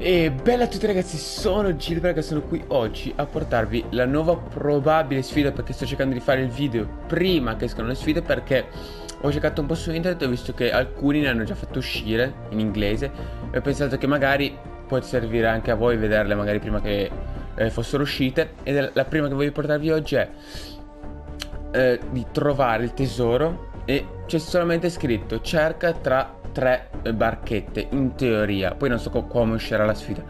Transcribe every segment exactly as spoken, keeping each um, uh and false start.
E bella a tutti ragazzi, sono Gil, ragazzi, sono qui oggi a portarvi la nuova probabile sfida, perché sto cercando di fare il video prima che escano le sfide, perché ho cercato un po' su internet e ho visto che alcuni ne hanno già fatto uscire in inglese e ho pensato che magari può servire anche a voi vederle magari prima che eh, fossero uscite. E la prima che voglio portarvi oggi è eh, di trovare il tesoro, e c'è solamente scritto cerca tra tre barchette, in teoria. Poi non so come uscirà la sfida.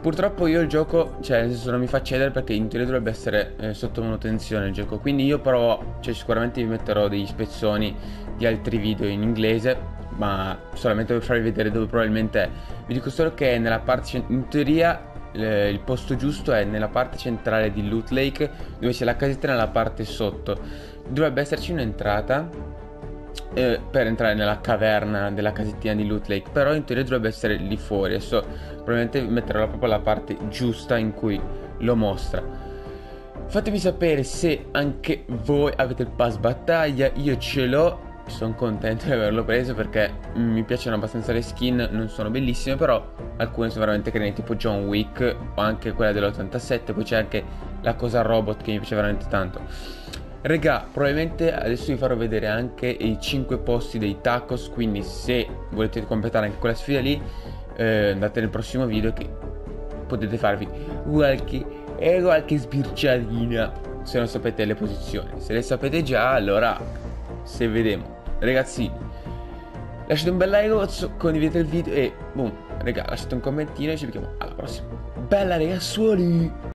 Purtroppo io il gioco, cioè nel senso, non mi fa cedere, perché in teoria dovrebbe essere eh, sotto manutenzione il gioco. Quindi io provo, cioè sicuramente vi metterò degli spezzoni di altri video in inglese, ma solamente per farvi vedere dove probabilmente è. Vi dico solo che nella parte, in teoria eh, il posto giusto è nella parte centrale di Loot Lake, dove c'è la casetta nella parte sotto. Dovrebbe esserci un'entrata Eh, per entrare nella caverna della casettina di Loot Lake, però in teoria dovrebbe essere lì fuori. Adesso probabilmente metterò proprio la parte giusta in cui lo mostra. Fatemi sapere se anche voi avete il pass battaglia. Io ce l'ho, sono contento di averlo preso perché mi piacciono abbastanza le skin. Non sono bellissime, però alcune sono veramente carine, tipo John Wick o anche quella dell'ottantasette. Poi c'è anche la cosa robot che mi piace veramente tanto. Regà, probabilmente adesso vi farò vedere anche i cinque posti dei tacos, quindi se volete completare anche quella sfida lì, eh, andate nel prossimo video che potete farvi qualche, eh, qualche sbirciatina, se non sapete le posizioni. Se le sapete già, allora se vedemo. Ragazzi, lasciate un bel like, condividete il video e boom, regà, lasciate un commentino e ci vediamo alla prossima. Bella ragazzuoli!